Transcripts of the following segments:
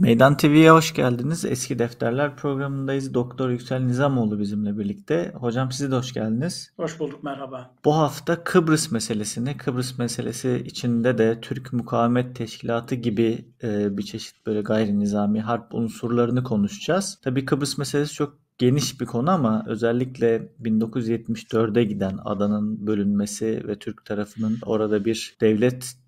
Meydan TV'ye hoş geldiniz. Eski Defterler programındayız. Dr. Yüksel Nizamoğlu bizimle birlikte. Hocam size de hoş geldiniz. Hoş bulduk, merhaba. Bu hafta Kıbrıs meselesi içinde de Türk Mukavemet Teşkilatı gibi bir çeşit böyle gayri nizami harp unsurlarını konuşacağız. Tabii Kıbrıs meselesi çok geniş bir konu ama özellikle 1974'e giden adanın bölünmesi ve Türk tarafının orada bir devletçik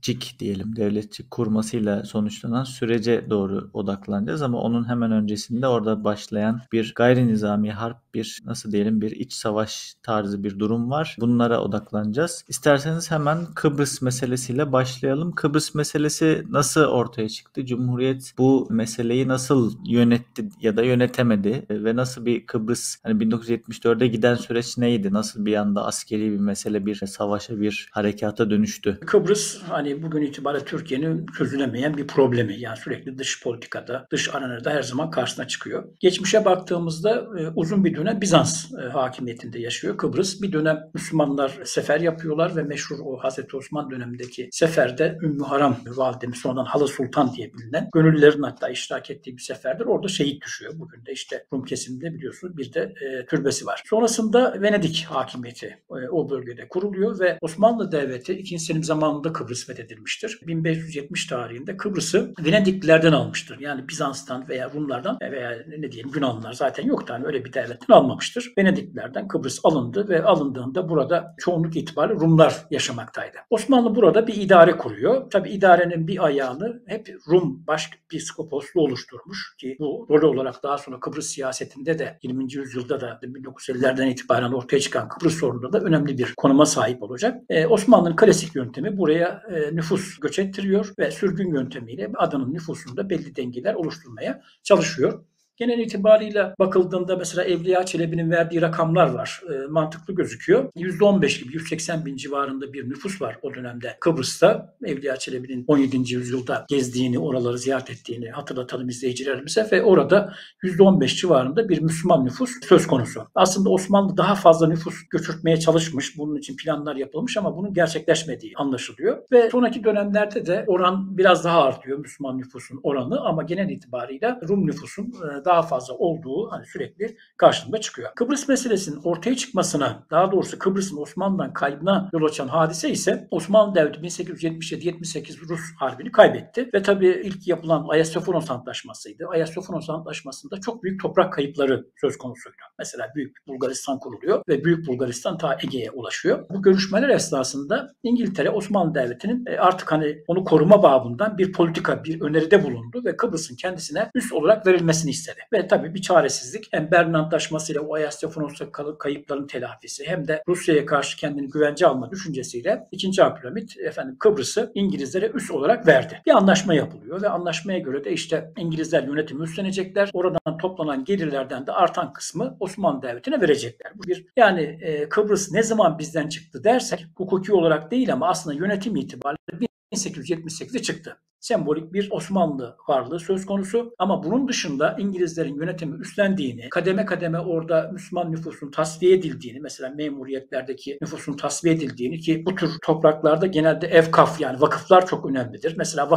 kurmasıyla sonuçlanan sürece doğru odaklanacağız ama onun hemen öncesinde orada başlayan bir gayri nizami harp, bir iç savaş tarzı bir durum var. Bunlara odaklanacağız. İsterseniz hemen Kıbrıs meselesiyle başlayalım. Kıbrıs meselesi nasıl ortaya çıktı? Cumhuriyet bu meseleyi nasıl yönetti ya da yönetemedi ve nasıl bir Kıbrıs, 1974'e giden süreç neydi? Nasıl bir anda askeri bir mesele, bir savaşa, bir harekata dönüştü? Kıbrıs bugün itibariyle Türkiye'nin çözülemeyen bir problemi. Yani sürekli dış politikada, dış arenada her zaman karşısına çıkıyor. Geçmişe baktığımızda uzun bir dönem Bizans hakimiyetinde yaşıyor Kıbrıs. Bir dönem Müslümanlar sefer yapıyorlar ve meşhur o Hazreti Osman dönemindeki seferde Ümmü Haram validemiz, sonradan Halı Sultan diye bilinen, gönüllülerin hatta iştirak ettiği bir seferdir. Orada şehit düşüyor. Bugün de işte Rum kesiminde biliyorsunuz bir de türbesi var. Sonrasında Venedik hakimiyeti o bölgede kuruluyor ve Osmanlı Devleti 2. Selim zamanında Kıbrıs fethedilmiştir. 1570 tarihinde Kıbrıs'ı Venediklilerden almıştır. Yani Bizans'tan veya Rumlardan veya Yunanlılar zaten yoktu. Öyle bir devletten almamıştır. Venediklilerden Kıbrıs alındı ve alındığında burada çoğunluk itibariyle Rumlar yaşamaktaydı. Osmanlı burada bir idare kuruyor. Tabii idarenin bir ayağını hep Rum başpiskoposluğu oluşturmuş ki bu rolü olarak daha sonra Kıbrıs siyasetinde de 20. yüzyılda da 1950'lerden itibaren ortaya çıkan Kıbrıs sorununda da önemli bir konuma sahip olacak. Osmanlı'nın klasik yöntemi buraya nüfus göç ettiriyor ve sürgün yöntemiyle adanın nüfusunda belli dengeler oluşturmaya çalışıyor. Genel itibariyle bakıldığında mesela Evliya Çelebi'nin verdiği rakamlar var. Mantıklı gözüküyor. %15 gibi 180 bin civarında bir nüfus var o dönemde Kıbrıs'ta. Evliya Çelebi'nin 17. yüzyılda gezdiğini, oraları ziyaret ettiğini hatırlatalım izleyicilerimize ve orada %15 civarında bir Müslüman nüfus söz konusu. Aslında Osmanlı daha fazla nüfus göçürtmeye çalışmış. Bunun için planlar yapılmış ama bunun gerçekleşmediği anlaşılıyor. Ve sonraki dönemlerde de oran biraz daha artıyor, Müslüman nüfusun oranı, ama genel itibariyle Rum nüfusun daha fazla olduğu sürekli karşımıza çıkıyor. Kıbrıs meselesinin ortaya çıkmasına, daha doğrusu Kıbrıs'ın Osmanlı'dan kaybına yol açan hadise ise Osmanlı Devleti 1877-78 Rus Harbi'ni kaybetti ve tabii ilk yapılan Ayasofonos Antlaşması'ydı. Ayasofonos Antlaşması'nda çok büyük toprak kayıpları söz konusuydu. Mesela Büyük Bulgaristan kuruluyor ve Büyük Bulgaristan ta Ege'ye ulaşıyor. Bu görüşmeler esnasında İngiltere Osmanlı Devleti'nin artık onu koruma babından bir politika, bir öneride bulundu ve Kıbrıs'ın kendisine üs olarak verilmesini istedi. Ve tabii bir çaresizlik, hem Berlin Antlaşması ile o Ayasofonos'ta kayıpların telafisi hem de Rusya'ya karşı kendini güvence alma düşüncesiyle II. Abdülhamid Kıbrıs'ı İngilizlere üs olarak verdi. Bir anlaşma yapılıyor ve anlaşmaya göre de işte İngilizler yönetimi üstlenecekler. Oradan toplanan gelirlerden de artan kısmı Osmanlı Devleti'ne verecekler. Bu bir Kıbrıs ne zaman bizden çıktı dersek hukuki olarak değil ama aslında yönetim itibariyle 1878'de çıktı. Sembolik bir Osmanlı varlığı söz konusu ama bunun dışında İngilizlerin yönetimi üstlendiğini, kademe kademe orada Müslüman nüfusun tasfiye edildiğini, mesela memuriyetlerdeki nüfusun tasfiye edildiğini ki bu tür topraklarda genelde evkaf vakıflar çok önemlidir. Mesela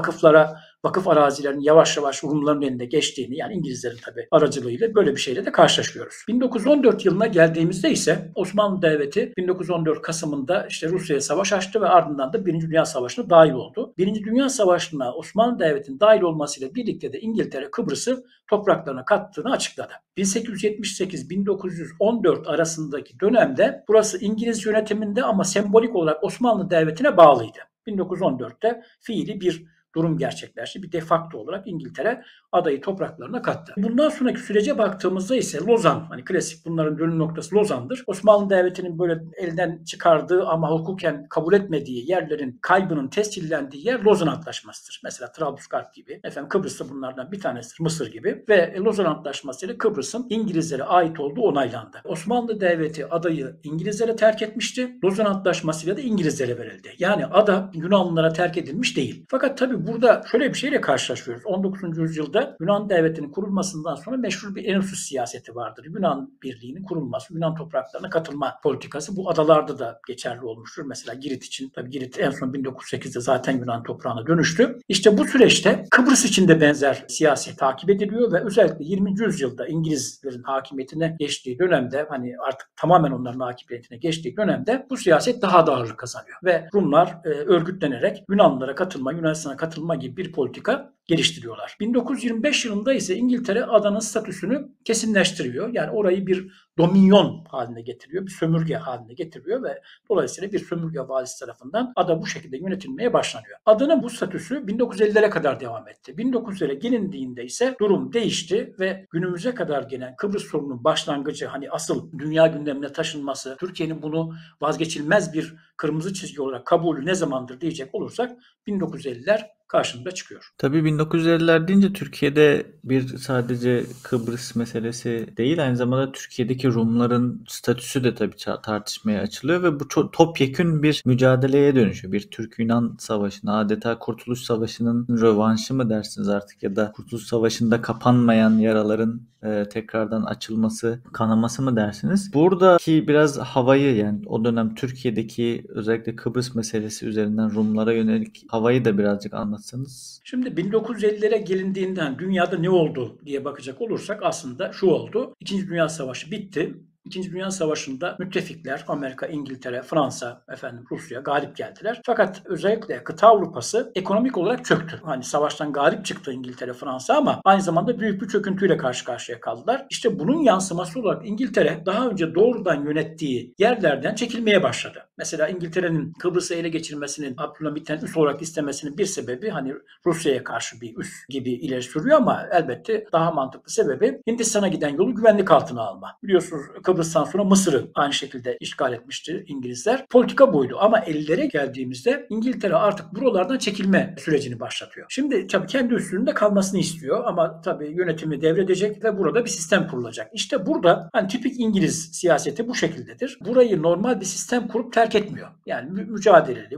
vakıf arazilerin yavaş yavaş Rumların eline geçtiğini, İngilizlerin tabii aracılığıyla böyle bir şeyle de karşılaşıyoruz. 1914 yılına geldiğimizde ise Osmanlı Devleti 1914 Kasım'ında Rusya'ya savaş açtı ve ardından da 1. Dünya Savaşı'na dahil oldu. 1. Dünya Savaşı'na Osmanlı Devleti'nin dahil olmasıyla birlikte de İngiltere Kıbrıs'ı topraklarına kattığını açıkladı. 1878-1914 arasındaki dönemde burası İngiliz yönetiminde ama sembolik olarak Osmanlı Devleti'ne bağlıydı. 1914'te fiili bir durum gerçekleşti. Bir de facto olarak İngiltere adayı topraklarına kattı. Bundan sonraki sürece baktığımızda ise Lozan, klasik bunların dönüm noktası Lozan'dır. Osmanlı Devleti'nin böyle elden çıkardığı ama hukuken kabul etmediği yerlerin kaybının tescillendiği yer Lozan Antlaşması'dır. Mesela Trablusgarp gibi, Kıbrıs'ta bunlardan bir tanesidir, Mısır gibi ve Lozan Antlaşması ile Kıbrıs'ın İngilizlere ait olduğu onaylandı. Osmanlı Devleti adayı İngilizlere terk etmişti. Lozan Antlaşması ile de İngilizlere verildi. Yani ada Yunanlılara terk edilmiş değil. Fakat tabii Şimdi burada şöyle bir şeyle karşılaşıyoruz. 19. yüzyılda Yunan devletinin kurulmasından sonra meşhur bir Enosus siyaseti vardır. Yunan birliğinin kurulması, Yunan topraklarına katılma politikası bu adalarda da geçerli olmuştur. Mesela Girit için, tabii Girit en son 1908'de zaten Yunan toprağına dönüştü. İşte bu süreçte Kıbrıs için de benzer siyaset takip ediliyor ve özellikle 20. yüzyılda İngilizlerin hakimiyetine geçtiği dönemde, hani artık tamamen onların hakimiyetine geçtiği dönemde bu siyaset daha da ağırlık kazanıyor. Ve Rumlar örgütlenerek Yunanlara katılma, Yunanistan'a katılma gibi bir politika geliştiriyorlar. 1925 yılında ise İngiltere adanın statüsünü kesinleştiriyor. Yani orayı bir dominyon haline getiriyor, bir sömürge haline getiriyor ve dolayısıyla bir sömürge valisi tarafından ada bu şekilde yönetilmeye başlanıyor. Adanın bu statüsü 1950'lere kadar devam etti. 1900'lere gelindiğinde ise durum değişti ve günümüze kadar gelen Kıbrıs sorununun başlangıcı, hani asıl dünya gündemine taşınması, Türkiye'nin bunu vazgeçilmez bir kırmızı çizgi olarak kabulü ne zamandır diyecek olursak 1950'ler karşımıza çıkıyor. Tabii 1950'ler deyince Türkiye'de bir sadece Kıbrıs meselesi değil, aynı zamanda Türkiye'deki Rumların statüsü de tabii tartışmaya açılıyor ve bu çok topyekün bir mücadeleye dönüşüyor. Bir Türk-Yunan savaşına, adeta Kurtuluş Savaşı'nın rövanşı mı dersiniz artık, ya da Kurtuluş Savaşı'nda kapanmayan yaraların tekrardan açılması, kanaması mı dersiniz? Buradaki biraz havayı, yani o dönem Türkiye'deki özellikle Kıbrıs meselesi üzerinden Rumlara yönelik havayı da birazcık anlatsanız. Şimdi 1950'lere gelindiğinden dünyada ne oldu diye bakacak olursak aslında şu oldu. İkinci Dünya Savaşı bitti. İkinci Dünya Savaşı'nda müttefikler Amerika, İngiltere, Fransa, Rusya galip geldiler. Fakat özellikle kıta Avrupası ekonomik olarak çöktü. Hani savaştan galip çıktı İngiltere, Fransa ama aynı zamanda büyük bir çöküntüyle karşı karşıya kaldılar. İşte bunun yansıması olarak İngiltere daha önce doğrudan yönettiği yerlerden çekilmeye başladı. Mesela İngiltere'nin Kıbrıs'ı ele geçirmesinin, Abdülhamit'ten üs olarak istemesinin bir sebebi hani Rusya'ya karşı bir üs gibi ileri sürüyor ama elbette daha mantıklı sebebi Hindistan'a giden yolu güvenlik altına alma. Biliyorsunuz Kıbrıs'tan sonra Mısır'ı aynı şekilde işgal etmişti İngilizler. Politika buydu ama 50'lere geldiğimizde İngiltere artık buralardan çekilme sürecini başlatıyor. Şimdi tabii kendi üstünde kalmasını istiyor ama tabii yönetimi devredecek ve burada bir sistem kurulacak. İşte burada hani tipik İngiliz siyaseti bu şekildedir. Burayı normal bir sistem kurup terk etmiyor. Yani mücadeleli,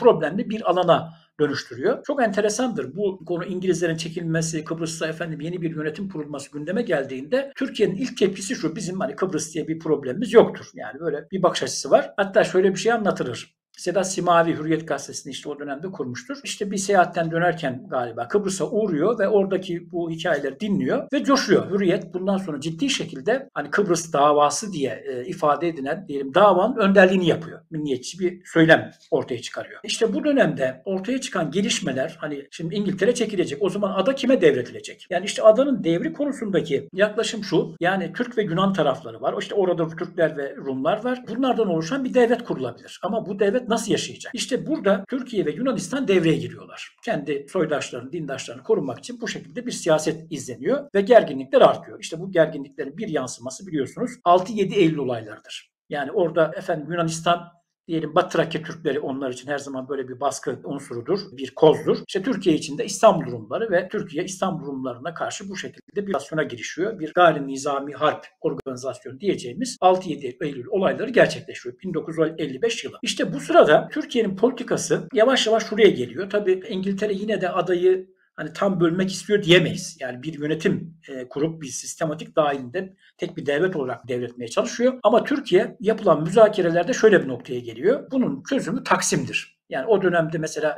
problemli bir alana dönüştürüyor. Çok enteresandır. Bu konu İngilizlerin çekilmesi, Kıbrıs'ta yeni bir yönetim kurulması gündeme geldiğinde Türkiye'nin ilk tepkisi şu: bizim Kıbrıs diye bir problemimiz yoktur. Yani böyle bir bakış açısı var. Hatta şöyle bir şey anlatılır. Sedat Simavi Hürriyet Gazetesi'ni o dönemde kurmuştur. Bir seyahatten dönerken galiba Kıbrıs'a uğruyor ve oradaki bu hikayeleri dinliyor ve coşuyor. Hürriyet bundan sonra ciddi şekilde Kıbrıs davası diye ifade edilen davanın önderliğini yapıyor. Milliyetçi bir söylem ortaya çıkarıyor. İşte bu dönemde ortaya çıkan gelişmeler, şimdi İngiltere çekilecek. O zaman ada kime devredilecek? Yani adanın devri konusundaki yaklaşım şu: yani Türk ve Yunan tarafları var. Orada Türkler ve Rumlar var. Bunlardan oluşan bir devlet kurulabilir. Ama bu devlet nasıl yaşayacak? Burada Türkiye ve Yunanistan devreye giriyorlar. Kendi soydaşlarını, dindaşlarını korumak için bu şekilde bir siyaset izleniyor ve gerginlikler artıyor. Bu gerginliklerin bir yansıması biliyorsunuz 6-7 Eylül olaylarıdır. Yani orada Yunanistan, diyelim Batı Trakya Türkleri onlar için her zaman böyle bir baskı unsurudur, bir kozdur. Türkiye için de İstanbul Rumları ve Türkiye İstanbul Rumlarına karşı bu şekilde bir aksiyona girişiyor. Bir gayri nizami harp organizasyonu diyeceğimiz 6-7 Eylül olayları gerçekleşiyor 1955 yılı. Bu sırada Türkiye'nin politikası yavaş yavaş şuraya geliyor. Tabii İngiltere yine de adayı tam bölmek istiyor diyemeyiz. Yani bir yönetim kurup bir sistematik dahilinde tek bir devlet olarak devretmeye çalışıyor. Ama Türkiye yapılan müzakerelerde şöyle bir noktaya geliyor: bunun çözümü Taksim'dir. Yani o dönemde mesela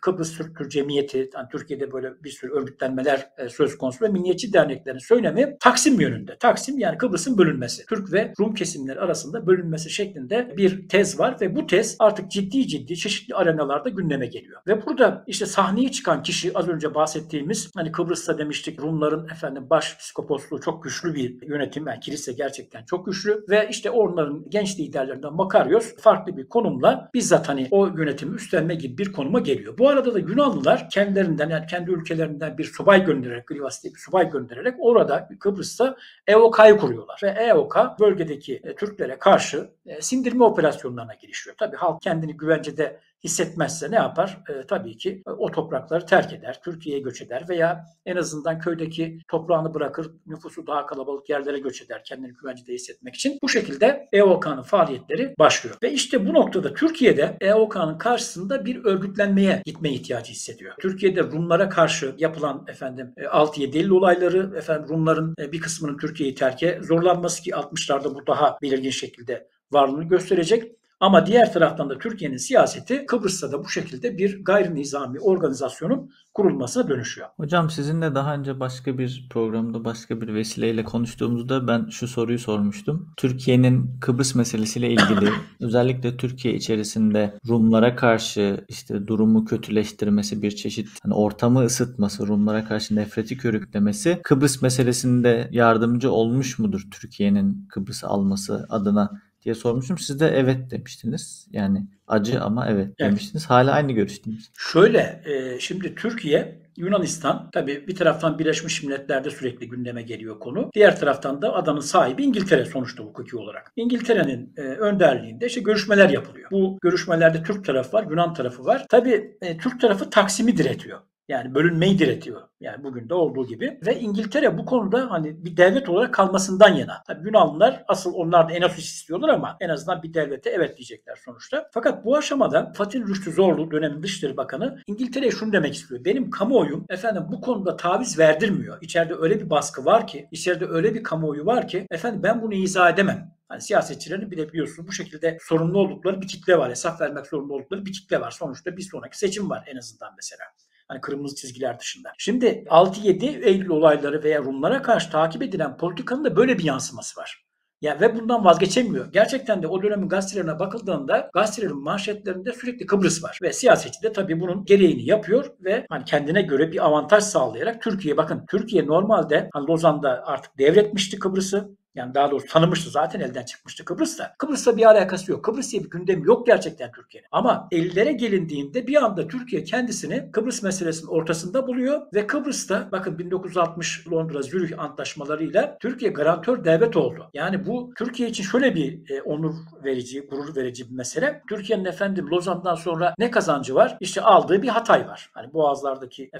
Kıbrıs Türk Cemiyeti, Türkiye'de böyle bir sürü örgütlenmeler söz konusu ve milliyetçi derneklerin söylemi Taksim yönünde. Taksim yani Kıbrıs'ın bölünmesi, Türk ve Rum kesimleri arasında bölünmesi şeklinde bir tez var ve bu tez artık ciddi çeşitli arenalarda gündeme geliyor. Ve burada sahneye çıkan kişi az önce bahsettiğimiz, Kıbrıs'ta demiştik Rumların başpiskoposluğu çok güçlü bir yönetim, yani kilise gerçekten çok güçlü ve onların genç liderlerinden Makarios farklı bir konumla bizzat o yönetimi üstlenme gibi bir konuma geliyor. Bu arada da Yunanlılar kendilerinden, yani kendi ülkelerinden bir subay göndererek, Grivas diye bir subay göndererek orada Kıbrıs'ta EOKA'yı kuruyorlar. Ve EOKA bölgedeki Türklere karşı sindirme operasyonlarına girişiyor. Tabii halk kendini güvencede hissetmezse ne yapar? Tabii ki o toprakları terk eder, Türkiye'ye göç eder veya en azından köydeki toprağını bırakır, nüfusu daha kalabalık yerlere göç eder kendini güvencede hissetmek için. Bu şekilde EOKA'nın faaliyetleri başlıyor. Ve işte bu noktada Türkiye'de EOKA'nın karşısında bir örgütlenmeye gitme ihtiyacı hissediyor. Türkiye'de Rumlara karşı yapılan 6-7 Eylül olayları, Rumların bir kısmının Türkiye'yi terke zorlanması ki 60'larda bu daha belirgin şekilde varlığını gösterecek. Ama diğer taraftan da Türkiye'nin siyaseti Kıbrıs'ta da bu şekilde bir gayri nizami organizasyonun kurulmasına dönüşüyor. Hocam sizinle daha önce başka bir programda başka bir vesileyle konuştuğumuzda ben şu soruyu sormuştum. Türkiye'nin Kıbrıs meselesiyle ilgili özellikle Türkiye içerisinde Rumlara karşı işte durumu kötüleştirmesi, bir çeşit hani ortamı ısıtması, Rumlara karşı nefreti körüklemesi Kıbrıs meselesinde yardımcı olmuş mudur Türkiye'nin Kıbrıs'ı alması adına diye sormuştum. Siz de evet demiştiniz. Yani acı ama evet demiştiniz. Evet. Hala aynı görüştünüz. Şöyle, şimdi Türkiye, Yunanistan, tabii bir taraftan Birleşmiş Milletler'de sürekli gündeme geliyor konu. Diğer taraftan da adanın sahibi İngiltere sonuçta hukuki olarak. İngiltere'nin önderliğinde işte görüşmeler yapılıyor. Bu görüşmelerde Türk tarafı var, Yunan tarafı var. Tabii Türk tarafı Taksim'i diretiyor. Yani bölünmeyi diretiyor. Yani bugün de olduğu gibi. Ve İngiltere bu konuda hani bir devlet olarak kalmasından yana. Tabii Yunanlılar asıl onlar da Enosus istiyorlar ama en azından bir devlete evet diyecekler sonuçta. Fakat bu aşamada Fatin Rüştü Zorlu dönemin Dışişleri Bakanı İngiltere'ye şunu demek istiyor. Benim kamuoyum bu konuda taviz verdirmiyor. İçeride öyle bir baskı var ki, içeride öyle bir kamuoyu var ki ben bunu izah edemem. Yani siyasetçilerin bile biliyorsunuz bu şekilde sorumlu oldukları bir kitle var. Hesap vermek zorunda oldukları bir kitle var. Sonuçta bir sonraki seçim var en azından mesela. Hani kırmızı çizgiler dışında. Şimdi 6-7 Eylül olayları veya Rumlara karşı takip edilen politikanın da böyle bir yansıması var. Yani ve bundan vazgeçemiyor. Gerçekten de o dönemin gazetelerine bakıldığında gazetelerin manşetlerinde sürekli Kıbrıs var. Ve siyasetçi de tabii bunun gereğini yapıyor ve kendine göre bir avantaj sağlayarak Türkiye, bakın Türkiye normalde Lozan'da artık devretmişti Kıbrıs'ı. Yani daha doğrusu tanımıştı, zaten elden çıkmıştı Kıbrıs'ta. Kıbrıs'la bir alakası yok. Kıbrıs'la bir gündemi yok gerçekten Türkiye'nin. Ama 50'lere gelindiğinde bir anda Türkiye kendisini Kıbrıs meselesinin ortasında buluyor ve Kıbrıs'ta bakın 1960 Londra Zürih Antlaşmalarıyla Türkiye garantör devlet oldu. Yani bu Türkiye için şöyle bir onur verici, gurur verici bir mesele. Türkiye'nin Lozan'dan sonra ne kazancı var? İşte aldığı bir Hatay var. Boğazlardaki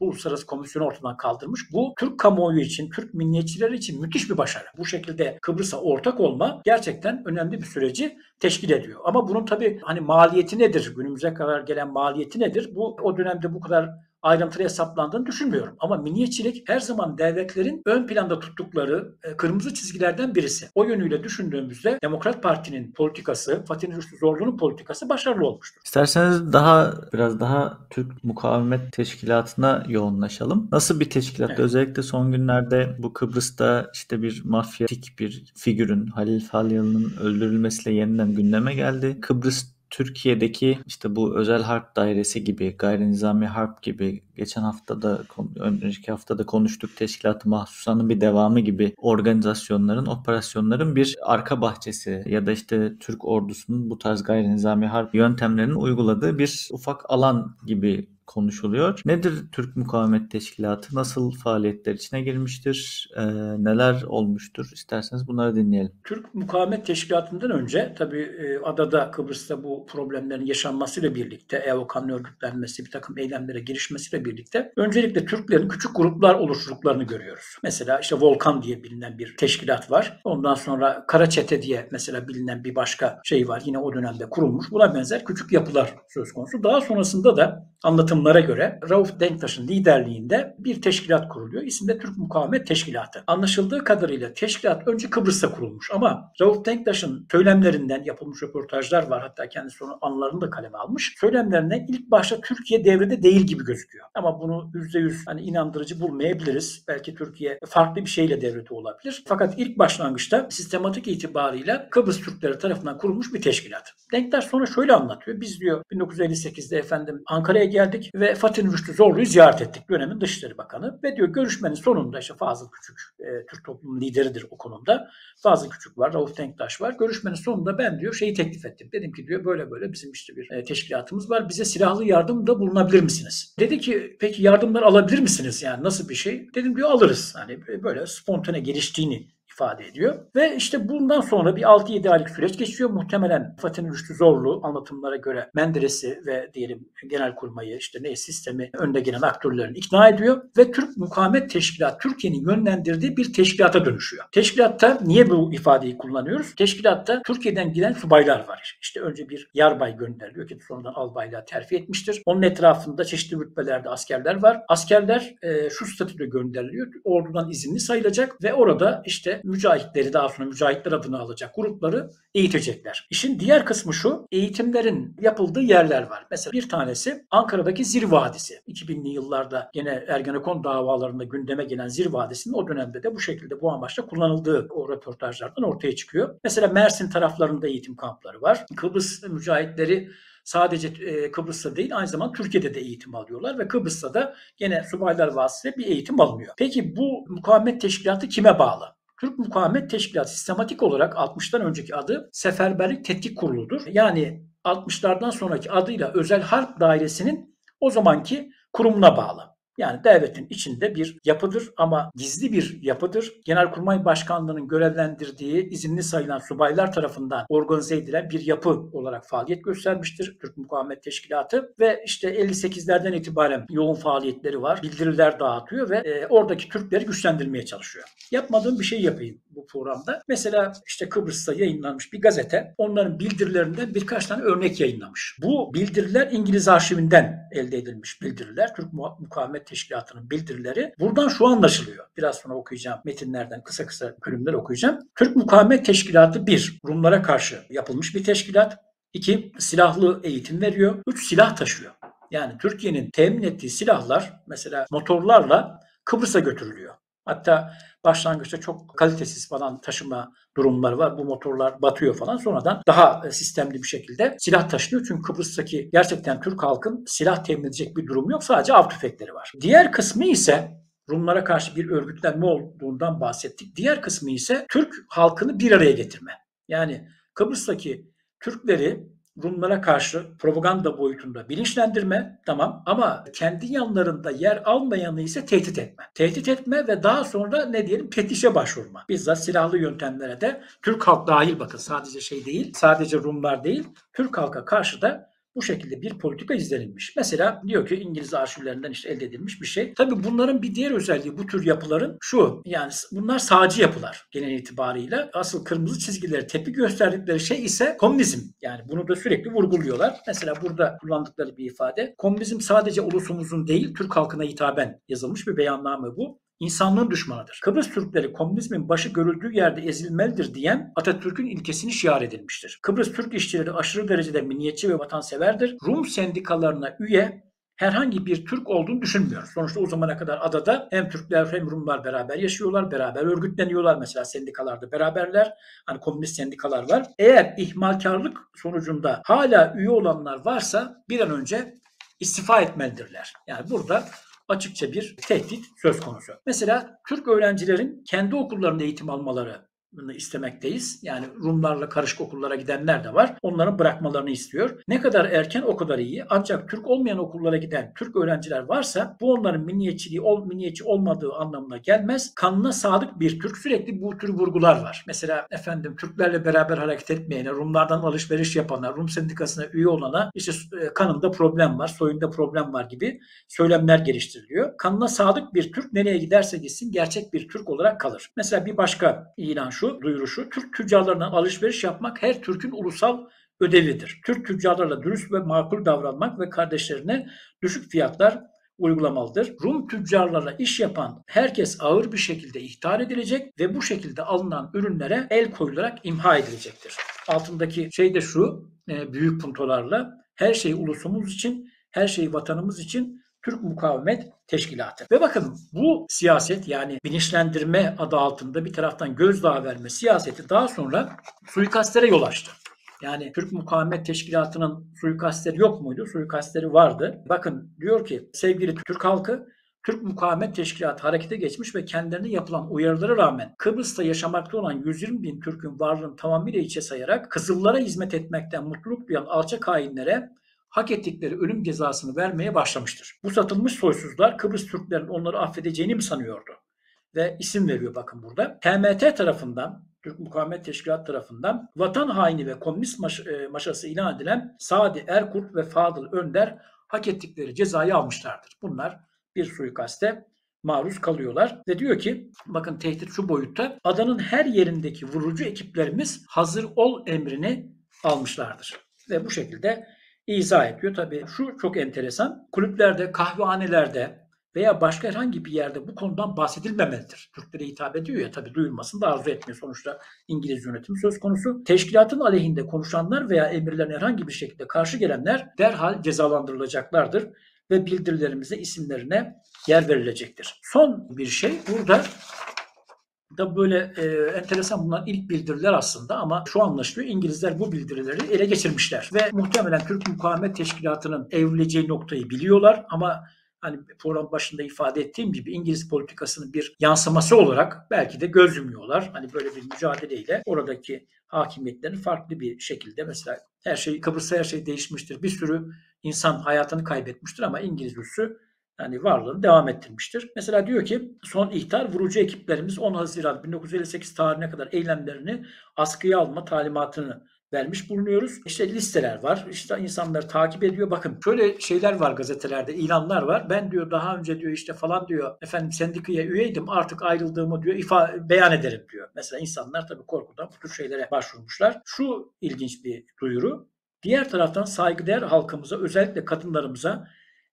uluslararası komisyonu ortadan kaldırmış. Bu Türk kamuoyu için, Türk milliyetçileri için müthiş bir başarı. Bu şekilde Kıbrıs'a ortak olma gerçekten önemli bir süreci teşkil ediyor. Ama bunun tabii maliyeti nedir? Günümüze kadar gelen maliyeti nedir? Bu o dönemde bu kadar ayrıntılı hesaplandığını düşünmüyorum. Ama milliyetçilik her zaman devletlerin ön planda tuttukları kırmızı çizgilerden birisi. O yönüyle düşündüğümüzde Demokrat Parti'nin politikası, Fatin Rüştü Zorlu'nun politikası başarılı olmuştur. İsterseniz biraz daha Türk Mukavemet Teşkilatı'na yoğunlaşalım. Nasıl bir teşkilat? Evet. Özellikle son günlerde bu Kıbrıs'ta bir mafyatik bir figürün, Halil Falyalı'nın öldürülmesiyle yeniden gündeme geldi. Kıbrıs Türkiye'deki bu Özel Harp Dairesi gibi, gayri nizami harp gibi, önceki hafta da konuştuk, teşkilat-ı mahsusanın bir devamı gibi organizasyonların, operasyonların bir arka bahçesi ya da Türk ordusunun bu tarz gayri nizami harp yöntemlerinin uyguladığı bir ufak alan gibi konuşuluyor. Nedir Türk Mukavemet Teşkilatı? Nasıl faaliyetler içine girmiştir? Neler olmuştur? İsterseniz bunları dinleyelim. Türk Mukavemet Teşkilatı'ndan önce tabii adada, Kıbrıs'ta bu problemlerin yaşanmasıyla birlikte, EOKA'nın örgütlenmesi, bir takım eylemlere girişmesiyle birlikte öncelikle Türklerin küçük gruplar oluşturduklarını görüyoruz. Mesela Volkan diye bilinen bir teşkilat var. Ondan sonra Kara Çete diye mesela bilinen bir başka var. Yine o dönemde kurulmuş. Buna benzer küçük yapılar söz konusu. Daha sonrasında da anlatımlara göre Rauf Denktaş'ın liderliğinde bir teşkilat kuruluyor. İsim de Türk Mukavemet Teşkilatı. Anlaşıldığı kadarıyla teşkilat önce Kıbrıs'ta kurulmuş ama Rauf Denktaş'ın söylemlerinden yapılmış röportajlar var. Hatta kendisi onun anılarını da kaleme almış. Söylemlerine ilk başta Türkiye devrede değil gibi gözüküyor. Ama bunu %100 inandırıcı bulmayabiliriz. Belki Türkiye farklı bir şeyle devrede olabilir. Fakat ilk başlangıçta sistematik itibarıyla Kıbrıs Türkleri tarafından kurulmuş bir teşkilat. Denktaş sonra şöyle anlatıyor. Biz diyor 1958'de Ankara'ya geldik ve Fatin Rüştü Zorlu'yu ziyaret ettik, dönemin Dışişleri Bakanı, ve diyor görüşmenin sonunda Fazıl Küçük Türk toplumu lideridir o konuda. Fazıl Küçük var, Rauf Denktaş var. Görüşmenin sonunda ben diyor şeyi teklif ettim. Dedim ki diyor böyle böyle bizim bir teşkilatımız var. Bize silahlı yardım da bulunabilir misiniz? Dedi ki peki yardımlar alabilir misiniz? Yani nasıl bir şey? Dedim diyor alırız. Böyle spontane geliştiğini ifade ediyor. Ve işte bundan sonra bir 6-7 aylık süreç geçiyor. Muhtemelen Fatin Rüştü Zorlu anlatımlara göre Menderes'i ve diyelim Genelkurmay'ı, işte ne sistemi önde gelen aktörlerini ikna ediyor ve Türk Mukavemet Teşkilatı Türkiye'nin yönlendirdiği bir teşkilata dönüşüyor. Teşkilatta niye bu ifadeyi kullanıyoruz? Teşkilatta Türkiye'den giden subaylar var. İşte önce bir yarbay gönderiliyor ki sonradan albayla terfi etmiştir. Onun etrafında çeşitli rütbelerde askerler var. Askerler şu statüde gönderiliyor. Ordudan izinli sayılacak ve orada işte mücahitleri, daha sonra mücahitler adını alacak grupları eğitecekler. İşin diğer kısmı şu, eğitimlerin yapıldığı yerler var. Mesela bir tanesi Ankara'daki Zir Vadisi. 2000'li yıllarda gene Ergenekon davalarında gündeme gelen Zir Vadisi'nin o dönemde de bu şekilde bu amaçla kullanıldığı o röportajlardan ortaya çıkıyor. Mesela Mersin taraflarında eğitim kampları var. Kıbrıs mücahitleri sadece Kıbrıs'ta değil aynı zamanda Türkiye'de de eğitim alıyorlar ve Kıbrıs'ta da gene subaylar vasıtasıyla bir eğitim alınıyor. Peki bu mukavemet teşkilatı kime bağlı? Türk Mukavemet Teşkilatı sistematik olarak 60'tan önceki adı Seferberlik Tetkik Kurulu'dur. Yani 60'lardan sonraki adıyla Özel Harp Dairesi'nin o zamanki kurumuna bağlı. Yani devletin içinde bir yapıdır ama gizli bir yapıdır. Genelkurmay Başkanlığı'nın görevlendirdiği izinli sayılan subaylar tarafından organize edilen bir yapı olarak faaliyet göstermiştir Türk Mukavemet Teşkilatı ve işte 58'lerden itibaren yoğun faaliyetleri var. Bildiriler dağıtıyor ve oradaki Türkleri güçlendirmeye çalışıyor. Yapmadığım bir şey yapayım bu programda. Mesela işte Kıbrıs'ta yayınlanmış bir gazete onların bildirilerinden birkaç tane örnek yayınlamış. Bu bildiriler İngiliz arşivinden elde edilmiş bildiriler. Türk Mukavemet Teşkilatı'nın bildirileri. Buradan şu anlaşılıyor. Biraz sonra okuyacağım. Metinlerden kısa kısa bölümler okuyacağım. Türk Mukavemet Teşkilatı 1. Rumlara karşı yapılmış bir teşkilat. 2. Silahlı eğitim veriyor. 3. Silah taşıyor. Yani Türkiye'nin temin ettiği silahlar mesela motorlarla Kıbrıs'a götürülüyor. Hatta başlangıçta çok kalitesiz falan taşıma durumları var. Bu motorlar batıyor falan. Sonradan daha sistemli bir şekilde silah taşınıyor. Çünkü Kıbrıs'taki gerçekten Türk halkın silah temin edecek bir durum yok. Sadece av tüfekleri var. Diğer kısmı ise Rumlara karşı bir örgütlenme olduğundan bahsettik. Diğer kısmı ise Türk halkını bir araya getirme. Yani Kıbrıs'taki Türkleri Rumlara karşı propaganda boyutunda bilinçlendirme, tamam, ama kendi yanlarında yer almayanı ise tehdit etme. Tehdit etme ve daha sonra ne diyelim fetişe başvurma. Bizzat silahlı yöntemlere de Türk halk dahil, bakın sadece şey değil, sadece Rumlar değil, Türk halka karşı da bu şekilde bir politika izlenilmiş. Mesela diyor ki İngiliz arşivlerinden işte elde edilmiş bir şey. Tabii bunların bir diğer özelliği bu tür yapıların şu. Yani bunlar sağcı yapılar genel itibarıyla. Asıl kırmızı çizgileri tepki gösterdikleri şey ise komünizm. Yani bunu da sürekli vurguluyorlar. Mesela burada kullandıkları bir ifade. Komünizm sadece ulusumuzun değil Türk halkına hitaben yazılmış bir beyanname bu. İnsanlığın düşmanıdır. Kıbrıs Türkleri komünizmin başı görüldüğü yerde ezilmelidir diyen Atatürk'ün ilkesini şiar edilmiştir. Kıbrıs Türk işçileri aşırı derecede milliyetçi ve vatanseverdir. Rum sendikalarına üye herhangi bir Türk olduğunu düşünmüyoruz. Sonuçta o zamana kadar adada hem Türkler hem Rumlar beraber yaşıyorlar, beraber örgütleniyorlar. Mesela sendikalarda beraberler, hani komünist sendikalar var. Eğer ihmalkarlık sonucunda hala üye olanlar varsa bir an önce istifa etmelidirler. Yani burada açıkça bir tehdit söz konusu. Mesela Türk öğrencilerin kendi okullarında eğitim almalarını istemekteyiz. Yani Rumlarla karışık okullara gidenler de var. Onların bırakmalarını istiyor. Ne kadar erken o kadar iyi. Ancak Türk olmayan okullara giden Türk öğrenciler varsa bu onların milliyetçi olmadığı anlamına gelmez. Kanına sadık bir Türk, sürekli bu tür vurgular var. Mesela efendim Türklerle beraber hareket etmeyene, Rumlardan alışveriş yapana, Rum sendikasına üye olana işte kanında problem var, soyunda problem var gibi söylemler geliştiriliyor. Kanına sadık bir Türk nereye giderse gitsin gerçek bir Türk olarak kalır. Mesela bir başka ilan şu. Duyuruşu, Türk tüccarlarına alışveriş yapmak her Türk'ün ulusal ödevidir. Türk tüccarlarla dürüst ve makul davranmak ve kardeşlerine düşük fiyatlar uygulamalıdır. Rum tüccarlarla iş yapan herkes ağır bir şekilde ihtar edilecek ve bu şekilde alınan ürünlere el koyularak imha edilecektir. Altındaki şey de şu, büyük puntolarla her şey ulusumuz için, her şey vatanımız için Türk Mukavemet Teşkilatı. Ve bakın bu siyaset, yani bilinçlendirme adı altında bir taraftan gözdağı verme siyaseti daha sonra suikastlere yol açtı. Yani Türk Mukavemet Teşkilatı'nın suikastleri yok muydu? Suikastleri vardı. Bakın diyor ki sevgili Türk halkı, Türk Mukavemet Teşkilatı harekete geçmiş ve kendilerine yapılan uyarılara rağmen Kıbrıs'ta yaşamakta olan 120 bin Türk'ün varlığını tamamıyla içe sayarak Kızıllara hizmet etmekten mutluluk duyan alçak hainlere hak ettikleri ölüm cezasını vermeye başlamıştır. Bu satılmış soysuzlar Kıbrıs Türklerin onları affedeceğini mi sanıyordu? ve isim veriyor bakın burada. TMT tarafından, Türk Mukavemet Teşkilatı tarafından vatan haini ve komünist maşası ilan edilen Sadi Erkurt ve Fadıl Önder hak ettikleri cezayı almışlardır. Bunlar bir suikaste maruz kalıyorlar ve diyor ki bakın tehdit şu boyutta, adanın her yerindeki vurucu ekiplerimiz hazır ol emrini almışlardır ve bu şekilde izah ediyor. Tabii şu çok enteresan, kulüplerde, kahvehanelerde veya başka herhangi bir yerde bu konudan bahsedilmemelidir. Türklere hitap ediyor ya, tabii duyulmasını da arzu etmiyor. Sonuçta İngiliz yönetimi söz konusu. Teşkilatın aleyhinde konuşanlar veya emirlerine herhangi bir şekilde karşı gelenler derhal cezalandırılacaklardır ve bildirilerimize isimlerine yer verilecektir. Son bir şey burada da böyle enteresan, bunlar ilk bildiriler aslında ama şu anlaşılıyor İngilizler bu bildirileri ele geçirmişler ve muhtemelen Türk Mukavemet Teşkilatı'nın evrileceği noktayı biliyorlar ama hani program başında ifade ettiğim gibi İngiliz politikasının bir yansıması olarak belki de göz yumuyorlar. Hani böyle bir mücadeleyle oradaki hakimiyetlerin farklı bir şekilde, mesela her şey Kıbrıs'ta her şey değişmiştir. Bir sürü insan hayatını kaybetmiştir ama İngiliz üssü yani varlığını devam ettirmiştir. Mesela diyor ki son ihtar, vurucu ekiplerimiz 10 Haziran 1958 tarihine kadar eylemlerini askıya alma talimatını vermiş bulunuyoruz. İşte listeler var. İşte insanlar takip ediyor. Bakın şöyle şeyler var gazetelerde, ilanlar var. Ben diyor daha önce diyor işte falan diyor efendim sendikaya üyeydim, artık ayrıldığımı diyor beyan ederim diyor. Mesela insanlar tabii korkudan bu tür şeylere başvurmuşlar. Şu ilginç bir duyuru. Diğer taraftan saygıdeğer halkımıza, özellikle kadınlarımıza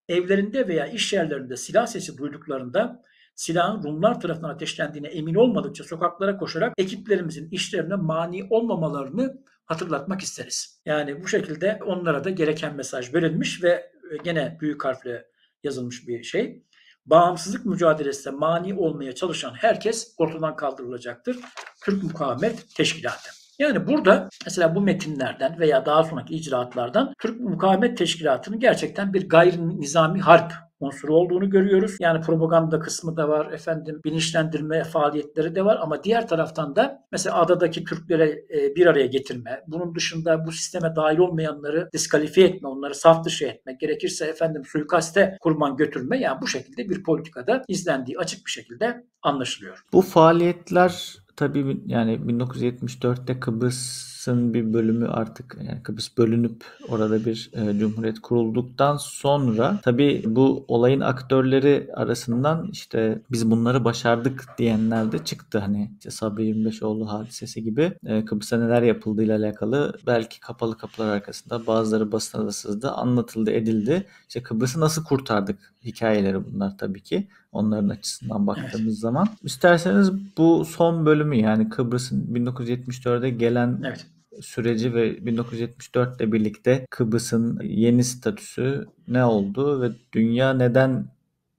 evlerinde veya iş yerlerinde silah sesi duyduklarında silahın Rumlar tarafından ateşlendiğine emin olmadıkça sokaklara koşarak ekiplerimizin işlerine mani olmamalarını hatırlatmak isteriz. Yani bu şekilde onlara da gereken mesaj verilmiş ve gene büyük harfle yazılmış bir şey. Bağımsızlık mücadelesine mani olmaya çalışan herkes ortadan kaldırılacaktır. Türk Mukavemet Teşkilatı. Yani burada mesela bu metinlerden veya daha sonraki icraatlardan Türk Mukavemet Teşkilatı'nın gerçekten bir gayri nizami harp unsuru olduğunu görüyoruz. Yani propaganda kısmı da var, efendim bilinçlendirme faaliyetleri de var ama diğer taraftan da mesela adadaki Türklere bir araya getirme, bunun dışında bu sisteme dahil olmayanları diskalifiye etme, onları saf dışı etme, gerekirse efendim suikaste kurban götürme, yani bu şekilde bir politikada izlendiği açık bir şekilde anlaşılıyor. Bu faaliyetler tabii yani 1974'te Kıbrıs'ın bir bölümü artık, yani Kıbrıs bölünüp orada bir cumhuriyet kurulduktan sonra tabii bu olayın aktörleri arasından işte biz bunları başardık diyenler de çıktı. Hani işte Sabri Yirmibeşoğlu hadisesi gibi Kıbrıs'a neler yapıldığıyla alakalı belki kapalı kapılar arkasında bazıları basına da sızdı, anlatıldı, edildi. İşte Kıbrıs'ı nasıl kurtardık hikayeleri bunlar tabii ki onların açısından baktığımız zaman. İsterseniz bu son bölümü, yani Kıbrıs'ın 1974'e gelen süreci ve 1974'le birlikte Kıbrıs'ın yeni statüsü ne oldu ve dünya neden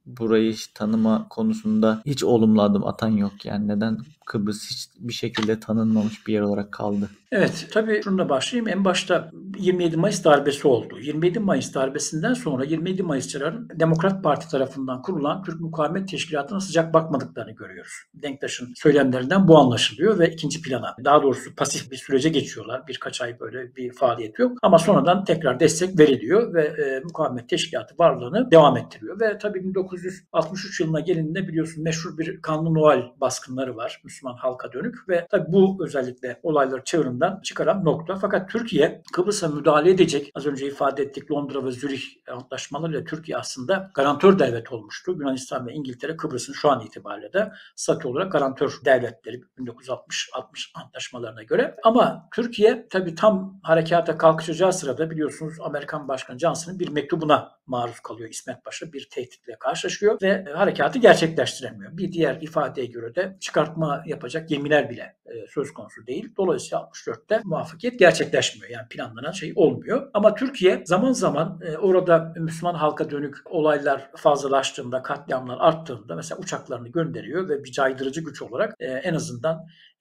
burayı hiç tanıma konusunda hiç olumlu adım atan yok, yani neden Kıbrıs hiçbir şekilde tanınmamış bir yer olarak kaldı? Evet, tabii şununla başlayayım. En başta 27 Mayıs darbesi oldu. 27 Mayıs darbesinden sonra 27 Mayısçıların Demokrat Parti tarafından kurulan Türk Mukavemet Teşkilatı'na sıcak bakmadıklarını görüyoruz. Denktaş'ın söylemlerinden bu anlaşılıyor ve ikinci plana, daha doğrusu pasif bir sürece geçiyorlar. Birkaç ay böyle bir faaliyet yok ama sonradan tekrar destek veriliyor ve Mukavemet Teşkilatı varlığını devam ettiriyor ve tabii 1963 yılına gelindiğinde biliyorsun meşhur bir kanlı Noel baskınları var Müslüman halka dönük ve tabii bu özellikle olayları çığırından çıkaran nokta. Fakat Türkiye Kıbrıs'a müdahale edecek, az önce ifade ettik, Londra ve Zürih Antlaşmalarıyla Türkiye aslında garantör devlet olmuştu. Yunanistan ve İngiltere Kıbrıs'ın şu an itibariyle de statü olarak garantör devletleri 1960 antlaşmalarına göre. Ama Türkiye tabii tam harekata kalkışacağı sırada biliyorsunuz Amerikan Başkanı Johnson'ın bir mektubuna maruz kalıyor. İsmet Paşa bir tehditle karşılaşıyor ve harekatı gerçekleştiremiyor. Bir diğer ifadeye göre de çıkartma yapacak gemiler bile söz konusu değil. Dolayısıyla 64'te muvaffakiyet gerçekleşmiyor. Yani planlanan şey olmuyor. Ama Türkiye zaman zaman orada Müslüman halka dönük olaylar fazlalaştığında, katliamlar arttığında mesela uçaklarını gönderiyor ve bir caydırıcı güç olarak en azından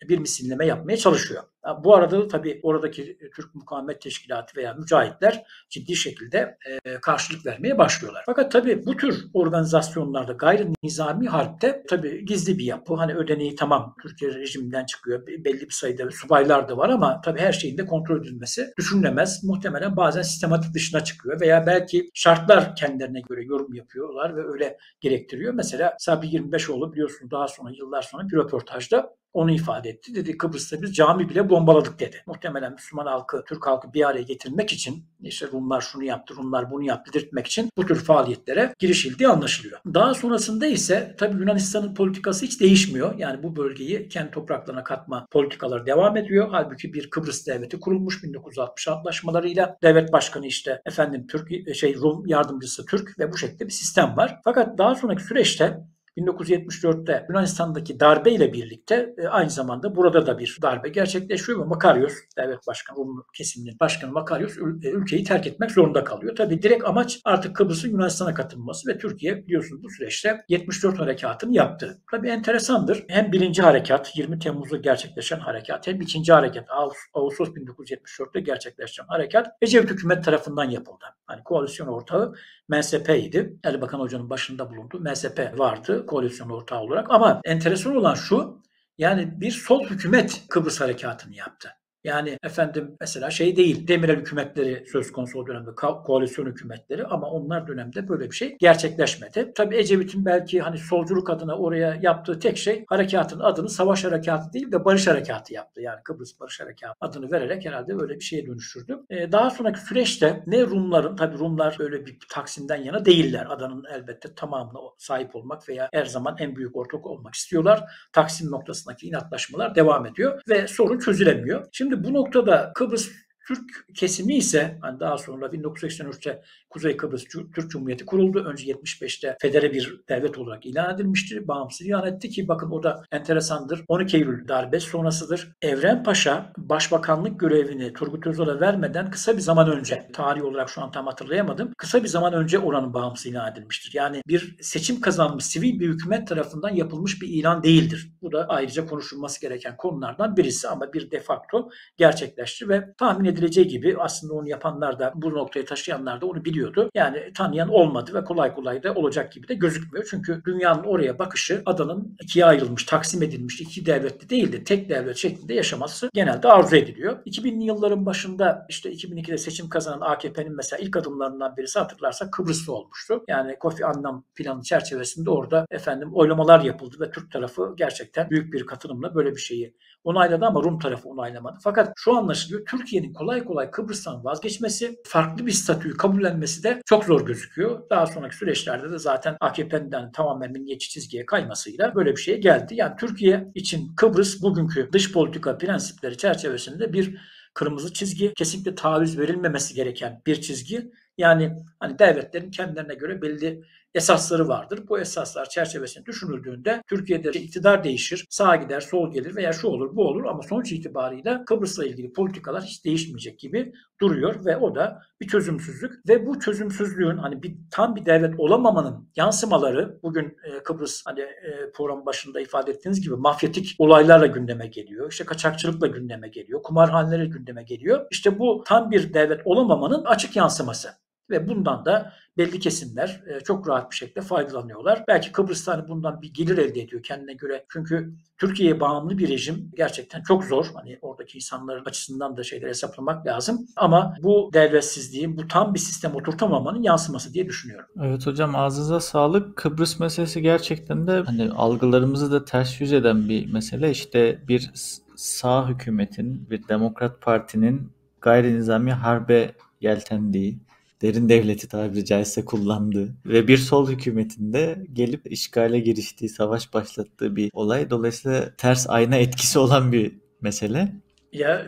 bir misilleme yapmaya çalışıyor. Bu arada tabii oradaki Türk Mukavemet Teşkilatı veya mücahitler ciddi şekilde karşılık vermeye başlıyorlar. Fakat tabii bu tür organizasyonlarda, gayri nizami harpte tabii gizli bir yapı. Hani ödeneği tamam Türkiye rejiminden çıkıyor. Belli bir sayıda subaylar da var ama tabii her şeyin de kontrol edilmesi düşünülemez. Muhtemelen bazen sistematik dışına çıkıyor veya belki şartlar kendilerine göre yorum yapıyorlar ve öyle gerektiriyor. Mesela Sabri Yirmibeşoğlu biliyorsunuz daha sonra yıllar sonra bir röportajda onu ifade etti. Dedi Kıbrıs'ta biz cami bile bombaladık dedi. Muhtemelen Müslüman halkı, Türk halkı bir araya getirmek için işte Rumlar şunu yaptı, Rumlar bunu yaptı dedirtmek için bu tür faaliyetlere girişildiği anlaşılıyor. Daha sonrasında ise tabii Yunanistan'ın politikası hiç değişmiyor. Yani bu bölgeyi kendi topraklarına katma politikaları devam ediyor. Halbuki bir Kıbrıs devleti kurulmuş 1960 antlaşmalarıyla. Devlet başkanı işte efendim Rum yardımcısı Türk ve bu şekilde bir sistem var. Fakat daha sonraki süreçte 1974'te Yunanistan'daki darbe ile birlikte aynı zamanda burada da bir darbe gerçekleşiyor ve Makarios, devlet başkanı, Rum kesiminin başkanı Makarios ülkeyi terk etmek zorunda kalıyor. Tabii direkt amaç artık Kıbrıs'ın Yunanistan'a katılması ve Türkiye biliyorsunuz bu süreçte 74 harekatını yaptı. Tabii enteresandır. Hem 1. harekat 20 Temmuz'da gerçekleşen harekat hem 2. harekat Ağustos 1974'te gerçekleşen harekat Ecevit hükümet tarafından yapıldı. Hani koalisyon ortağı MSP'ydi. Ali Bakan Hoca'nın başında bulunduğu MSP vardı koalisyon ortağı olarak. Ama enteresan olan şu, yani bir sol hükümet Kıbrıs harekatını yaptı. Yani efendim mesela değil, Demirel hükümetleri söz konusu o dönemde koalisyon hükümetleri ama onlar dönemde böyle bir şey gerçekleşmedi. Tabii Ecevit'in belki hani solculuk adına oraya yaptığı tek şey harekatın adını savaş harekatı değil de barış harekatı yaptı. Yani Kıbrıs Barış Harekatı adını vererek herhalde öyle bir şeye dönüştürdü. Daha sonraki süreçte ne Rumların, tabii Rumlar böyle bir Taksim'den yana değiller. Adanın elbette tamamına sahip olmak veya her zaman en büyük ortak olmak istiyorlar. Taksim noktasındaki inatlaşmalar devam ediyor ve sorun çözülemiyor. Şimdi bu noktada Kıbrıs Türk kesimi ise hani daha sonra 1983'te Kuzey Kıbrıs Türk Cumhuriyeti kuruldu. Önce 75'te federe bir devlet olarak ilan edilmiştir. Bağımsız ilan etti ki bakın o da enteresandır. 12 Eylül darbesi sonrasıdır. Evren Paşa başbakanlık görevini Turgut Özal'a vermeden kısa bir zaman önce, tarih olarak şu an tam hatırlayamadım, kısa bir zaman önce oranın bağımsız ilan edilmiştir. Yani bir seçim kazanmış sivil bir hükümet tarafından yapılmış bir ilan değildir. Bu da ayrıca konuşulması gereken konulardan birisi ama bir de facto gerçekleşti ve tahmin edileceği gibi aslında onu yapanlar da bu noktaya taşıyanlar da onu biliyordu. Yani tanıyan olmadı ve kolay kolay da olacak gibi de gözükmüyor. Çünkü dünyanın oraya bakışı adanın ikiye ayrılmış, taksim edilmiş, iki devletli değil de tek devlet şeklinde yaşaması genelde arzu ediliyor. 2000'li yılların başında işte 2002'de seçim kazanan AKP'nin mesela ilk adımlarından birisi hatırlarsak Kıbrıs'ta olmuştu. Yani Kofi Annan planı çerçevesinde orada efendim oylamalar yapıldı ve Türk tarafı gerçekten büyük bir katılımla böyle bir şeyi onayladı ama Rum tarafı onaylamadı. Fakat şu anlaşılıyor, Türkiye'nin kolay kolay Kıbrıs'tan vazgeçmesi, farklı bir statüyü kabullenmesi de çok zor gözüküyor. Daha sonraki süreçlerde de zaten AKP'den tamamen milliyetçi çizgiye kaymasıyla böyle bir şeye geldi. Yani Türkiye için Kıbrıs bugünkü dış politika prensipleri çerçevesinde bir kırmızı çizgi, kesinlikle taviz verilmemesi gereken bir çizgi. Yani hani devletlerin kendilerine göre belli esasları vardır. Bu esaslar çerçevesinde düşünüldüğünde Türkiye'de iktidar değişir, sağa gider, sol gelir veya şu olur, bu olur ama sonuç itibariyle Kıbrıs'la ilgili politikalar hiç değişmeyecek gibi duruyor ve o da bir çözümsüzlük ve bu çözümsüzlüğün hani tam bir devlet olamamanın yansımaları bugün Kıbrıs hani program başında ifade ettiğiniz gibi mafyatik olaylarla gündeme geliyor. İşte kaçakçılıkla gündeme geliyor, kumarhanelere gündeme geliyor. İşte bu tam bir devlet olamamanın açık yansıması. Ve bundan da belli kesimler çok rahat bir şekilde faydalanıyorlar. Belki Kıbrıs hani bundan bir gelir elde ediyor kendine göre. Çünkü Türkiye'ye bağımlı bir rejim gerçekten çok zor. Hani oradaki insanların açısından da şeyleri hesaplamak lazım. Ama bu devletsizliğin, bu tam bir sistem oturtamamanın yansıması diye düşünüyorum. Evet hocam, ağzınıza sağlık. Kıbrıs meselesi gerçekten de hani algılarımızı da ters yüz eden bir mesele. İşte bir sağ hükümetin, bir Demokrat Parti'nin gayri nizami harbe yeltendiği, derin devleti tabiri caizse kullandığı ve bir sol hükümetinde gelip işgale giriştiği, savaş başlattığı bir olay. Dolayısıyla ters ayna etkisi olan bir mesele. Ya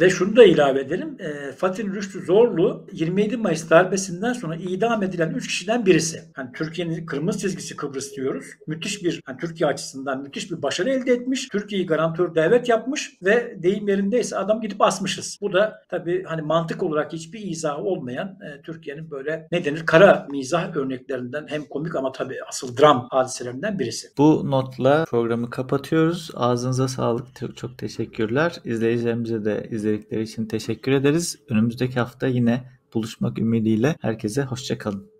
Ve şunu da ilave edelim. Fatin Rüştü Zorlu 27 Mayıs darbesinden sonra idam edilen 3 kişiden birisi. Yani Türkiye'nin kırmızı çizgisi Kıbrıs diyoruz. Müthiş bir, yani Türkiye açısından müthiş bir başarı elde etmiş. Türkiye'yi garantör devlet yapmış ve deyim yerindeyse adam gidip asmışız. Bu da tabii hani mantık olarak hiçbir izahı olmayan Türkiye'nin böyle ne denir kara mizah örneklerinden, hem komik ama tabii asıl dram hadiselerinden birisi. Bu notla programı kapatıyoruz. Ağzınıza sağlık. Çok teşekkürler. İzleyicilerimize de izledikleri için teşekkür ederiz. Önümüzdeki hafta yine buluşmak ümidiyle herkese hoşça kalın.